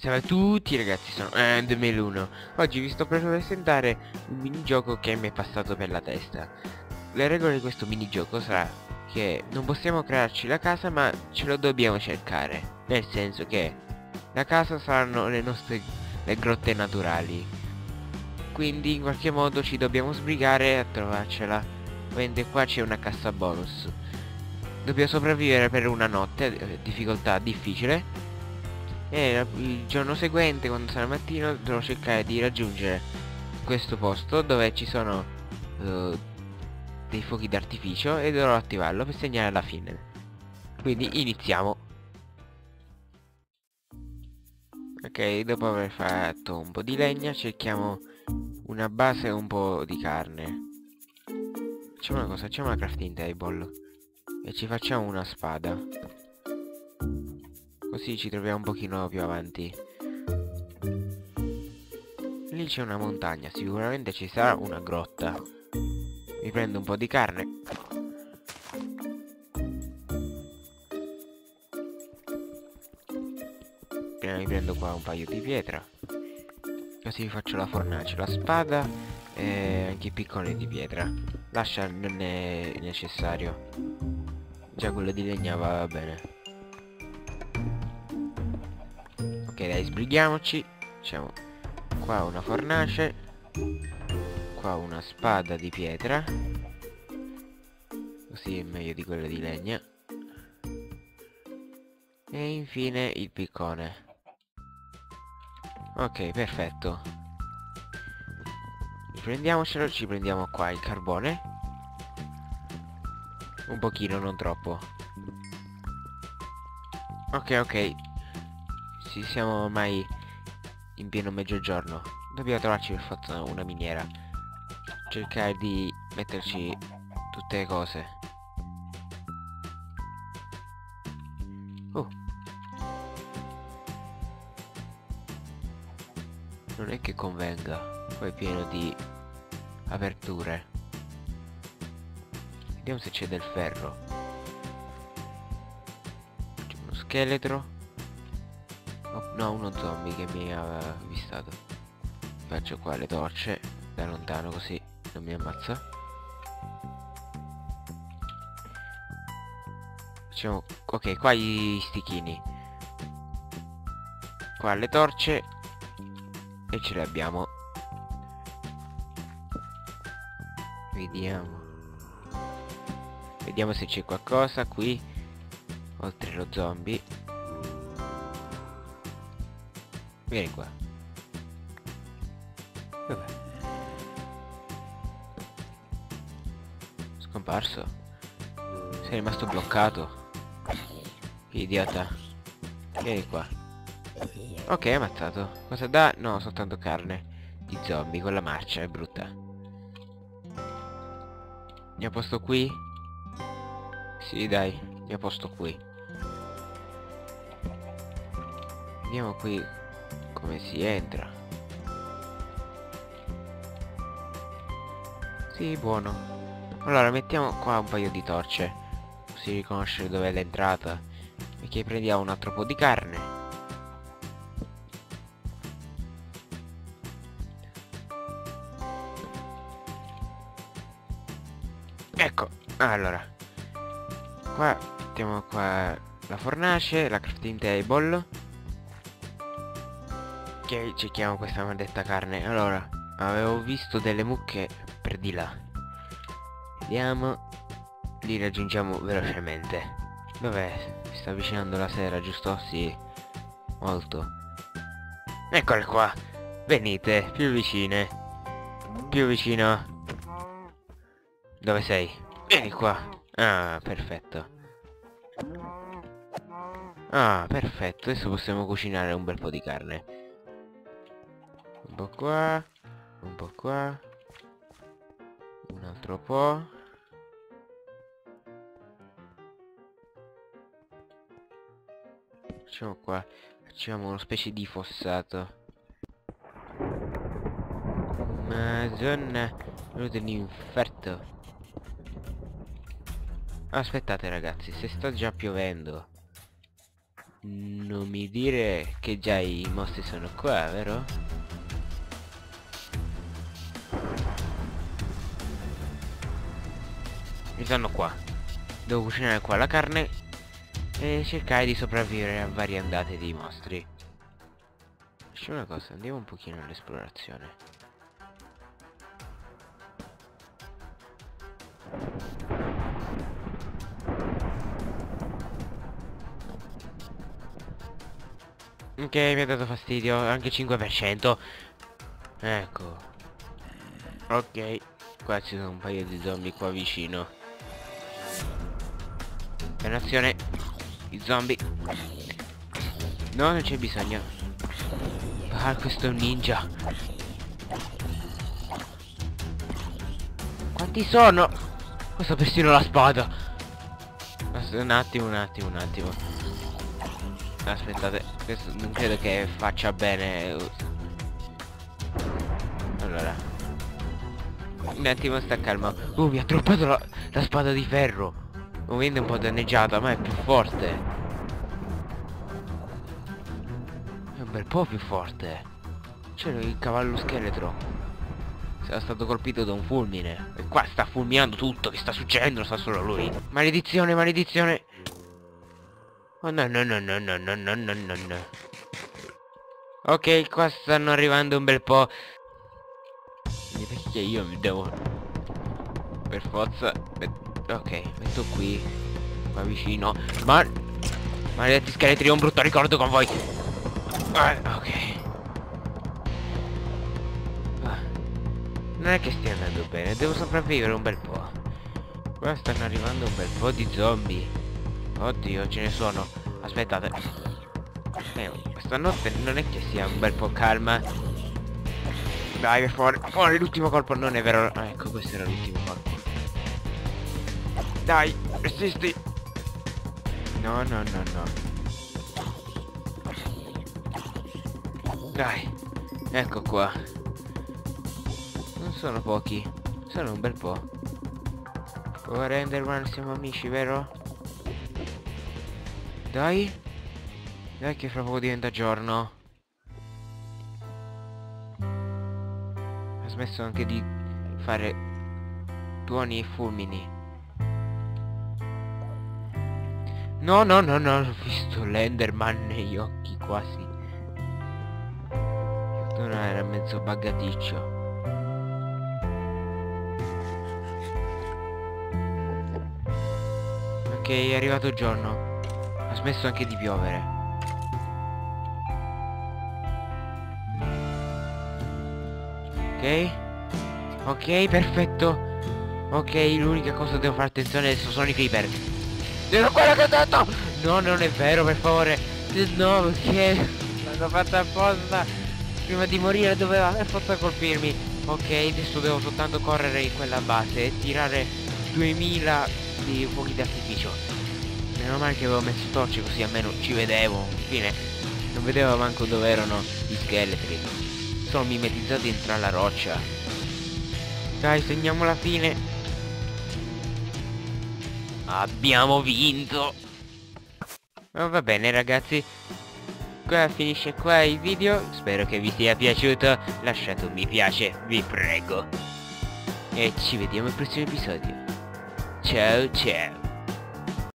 Ciao a tutti ragazzi, sono enderman 1. Oggi vi sto per presentare un minigioco che mi è passato per la testa. Le regole di questo minigioco sarà che non possiamo crearci la casa, ma ce lo dobbiamo cercare. Nel senso che la casa saranno le nostre grotte naturali, quindi in qualche modo ci dobbiamo sbrigare a trovarcela. Ovviamente qua c'è una cassa bonus. Dobbiamo sopravvivere per una notte, difficoltà difficile, e il giorno seguente, quando sarà mattino, dovrò cercare di raggiungere questo posto dove ci sono dei fuochi d'artificio, e dovrò attivarlo per segnare la fine. Quindi iniziamo. Ok, dopo aver fatto un po' di legna cerchiamo una base e un po' di carne. Facciamo una cosa, facciamo una crafting table e ci facciamo una spada, così ci troviamo un pochino più avanti. Lì c'è una montagna, sicuramente ci sarà una grotta. Mi prendo un po' di carne. Prima mi prendo qua un paio di pietra, così faccio la fornace, la spada e anche i piccoli di pietra. L'ascia non è necessario, già quello di legna va bene. Ok dai, sbrighiamoci. Facciamo qua una fornace, qua una spada di pietra, così è meglio di quella di legna, e infine il piccone. Ok, perfetto, prendiamocelo. Ci prendiamo qua il carbone, un pochino, non troppo. Ok, ci siamo ormai in pieno mezzogiorno. Dobbiamo trovarci per forza una miniera, cercare di metterci tutte le cose. Non è che convenga, poi è pieno di aperture. Vediamo se c'è del ferro. C'è uno scheletro. Oh, no, uno zombie che mi ha avvistato. Faccio qua le torce da lontano, così non mi ammazza. Facciamo... ok, qua gli stichini, qua le torce, e ce le abbiamo. Vediamo se c'è qualcosa qui, oltre lo zombie. Vieni qua. Vabbè. Scomparso. Sei rimasto bloccato, idiota. Vieni qua. Ok, ammazzato. Cosa dà? No, soltanto carne di zombie con la marcia, è brutta. Mi ha posto qui? Sì dai, mi ha posto qui. Vediamo qui come si entra. Sì, buono. Allora mettiamo qua un paio di torce, così riconoscere dove è l'entrata. Perché prendiamo un altro po' di carne. Ecco, allora qua mettiamo qua la fornace, la crafting table. Ok, cerchiamo questa maledetta carne. Allora, avevo visto delle mucche per di là. Vediamo, li raggiungiamo velocemente. Dov'è? Si sta avvicinando la sera, giusto? Sì, molto. Eccole qua. Venite, più vicine. Più vicino. Dove sei? Vieni qua. Ah, perfetto. Ah, perfetto. Adesso possiamo cucinare un bel po' di carne. Un po' qua, un po' qua, un altro po'. Facciamo qua, facciamo una specie di fossato. Madonna, venuto l'inferno. Aspettate ragazzi, se sta già piovendo Non mi dire che già i mostri sono qua, vero? E sono qua. Devo cucinare qua la carne e cercare di sopravvivere a varie andate di mostri. Facciamo una cosa, andiamo un pochino all'esplorazione. Ok, mi ha dato fastidio, anche 5%. Ecco. Ok, qua ci sono un paio di zombie qua vicino. Dannazione, i zombie. No, non c'è bisogno. Ah, questo è un ninja. Quanti sono? Questo persino la spada. Un attimo. Aspettate, questo non credo che faccia bene. Allora, un attimo, sta calma. Mi ha troppato la spada di ferro. Ovviamente è un po' danneggiata, ma è più forte. È un bel po' più forte. C'è il cavallo scheletro. Sarà stato colpito da un fulmine. E qua sta fulminando tutto, che sta succedendo, lo sa solo lui. Maledizione, maledizione. Oh no. Ok, qua stanno arrivando un bel po'. Perché io mi devo... per forza... ok, metto qui, qua vicino. Ma... maledetti scheletri, ho un brutto ricordo con voi. Ok. Non è che stia andando bene, devo sopravvivere un bel po'. Qua stanno arrivando un bel po' di zombie. Oddio, ce ne sono. Aspettate. Questa notte non è che sia un bel po' calma. Dai, fuori, fuori, l'ultimo colpo, non è vero. Ecco, questo era l'ultimo colpo. Dai, resisti. No. Dai, ecco qua. Non sono pochi, sono un bel po'. Ora Enderman, siamo amici, vero? Dai. Dai che fra poco diventa giorno. Ho smesso anche di fare tuoni e fulmini. No, ho visto l'enderman negli occhi quasi. Non era mezzo buggaticcio. Ok, è arrivato il giorno. Ha smesso anche di piovere. Ok. Ok, perfetto. Ok, l'unica cosa che devo fare attenzione adesso sono i creeper. Era quello che ho detto! No, non è vero, per favore! No, perché l'hanno fatta apposta! Prima di morire doveva per forza colpirmi! Ok, adesso devo soltanto correre in quella base e tirare 2000 di fuochi d'artificio. Meno male che avevo messo torce, così almeno ci vedevo. Infine, non vedevo manco dove erano gli scheletri. Sono mimetizzati tra la roccia. Dai, segniamo la fine! Abbiamo vinto! Va bene ragazzi, qua finisce qua il video, spero che vi sia piaciuto, lasciate un mi piace, vi prego. E ci vediamo al prossimo episodio. Ciao ciao!